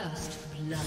First blood.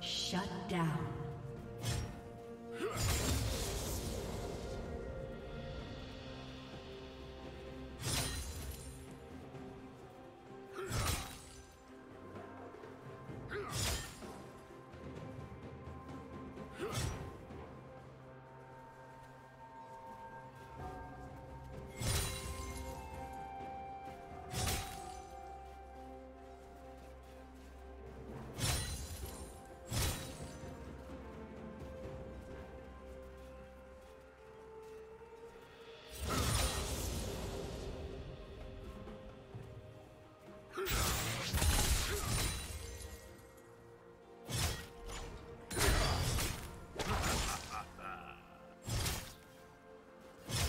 Shut down.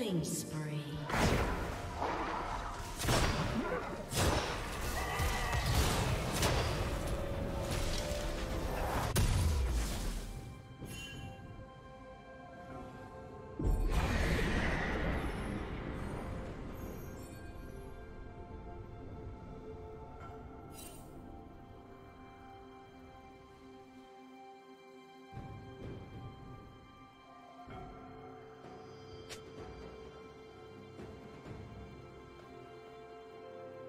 Killing spree.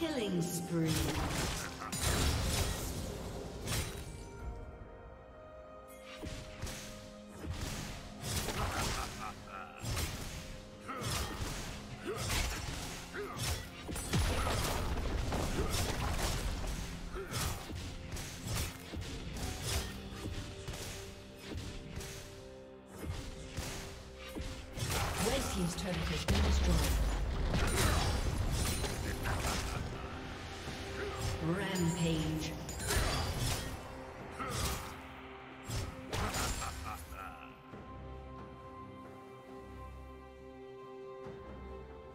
Killing spree. Rampage.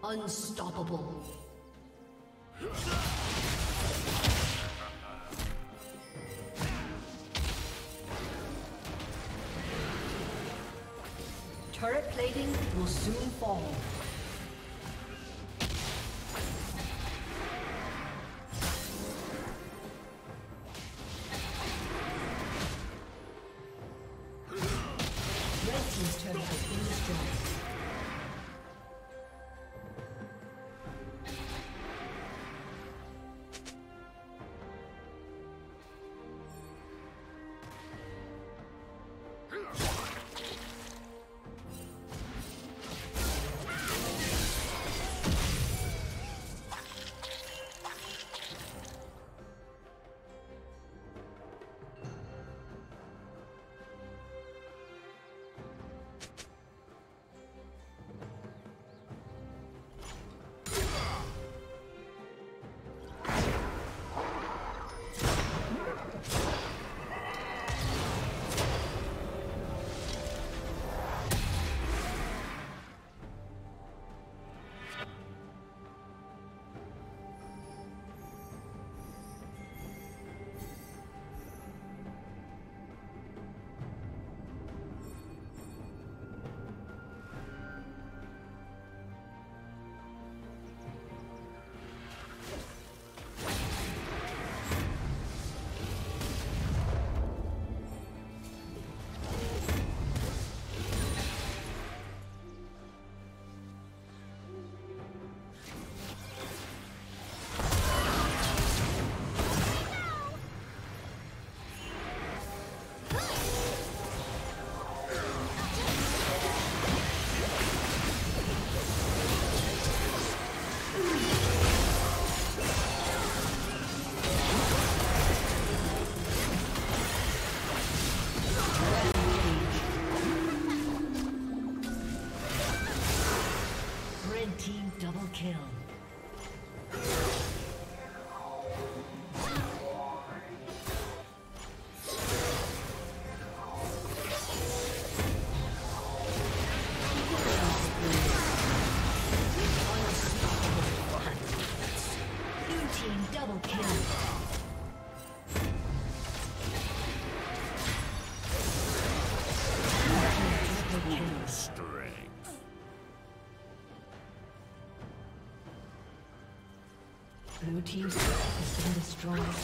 Unstoppable. Turret plating will soon fall. Blue team's turret has been destroyed.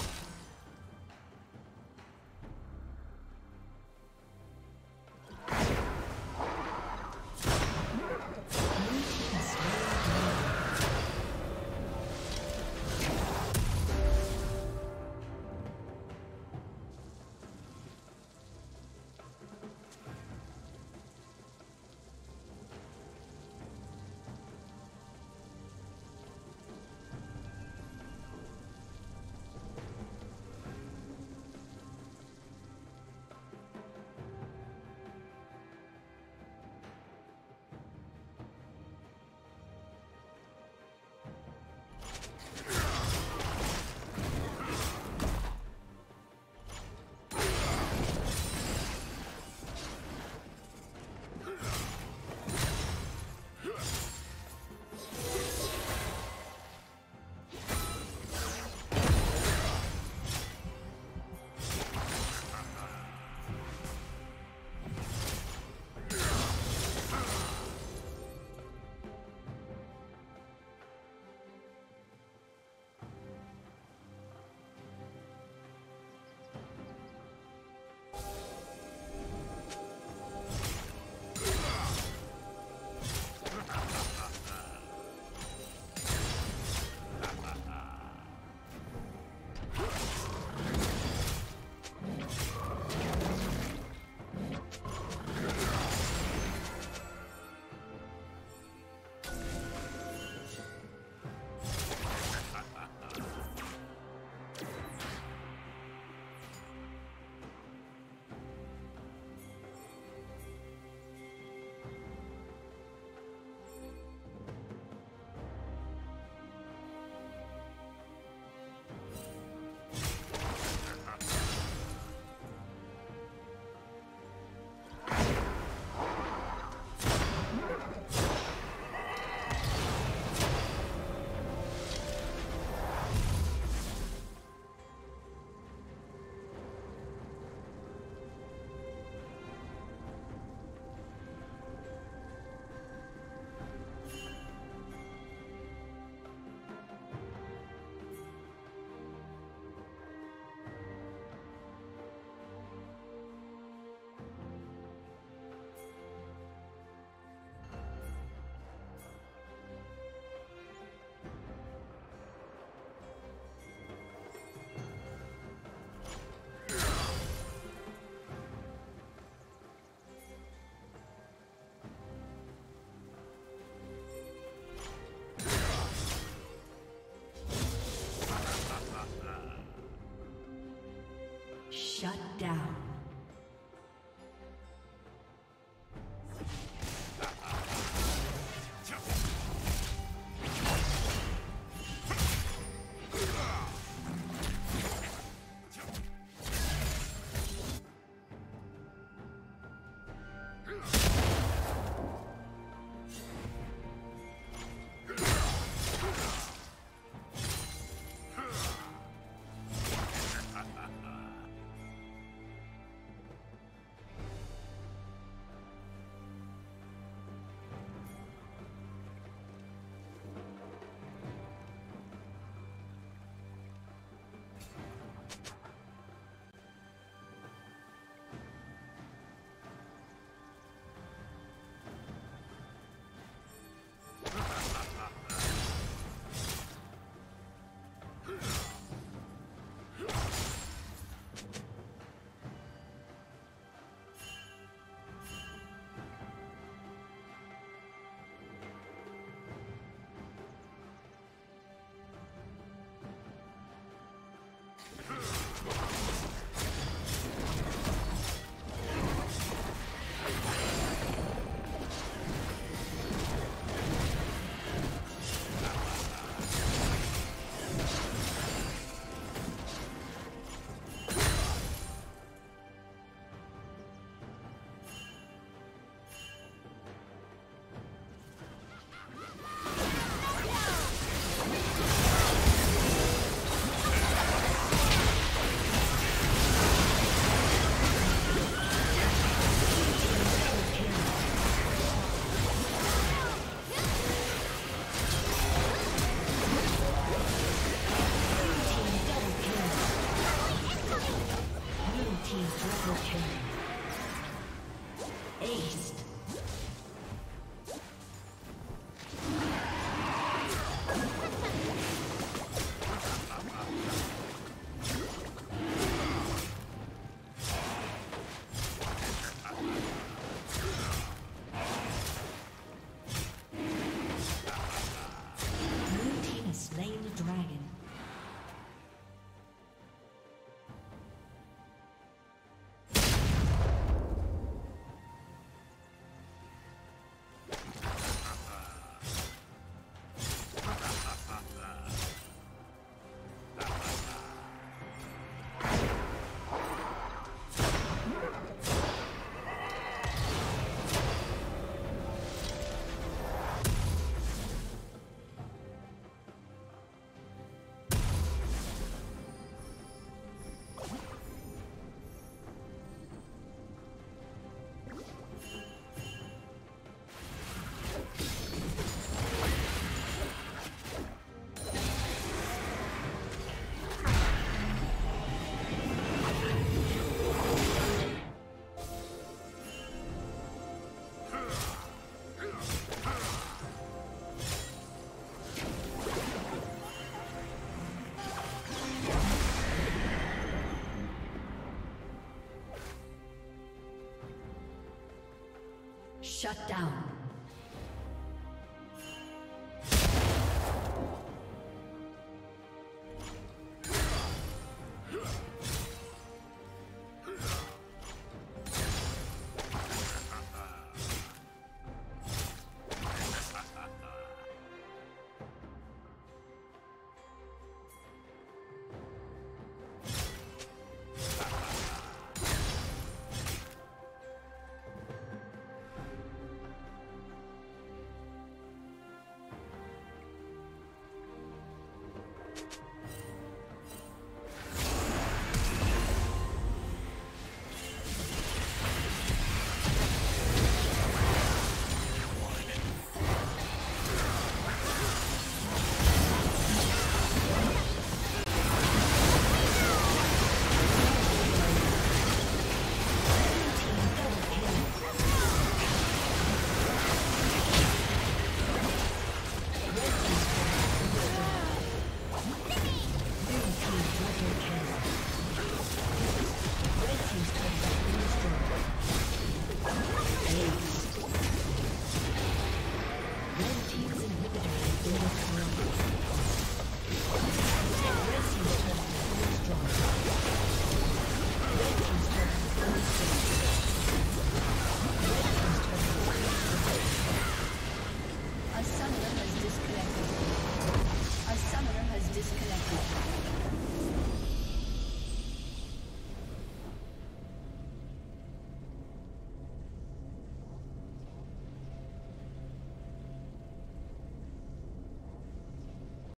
Shut down. Shut down.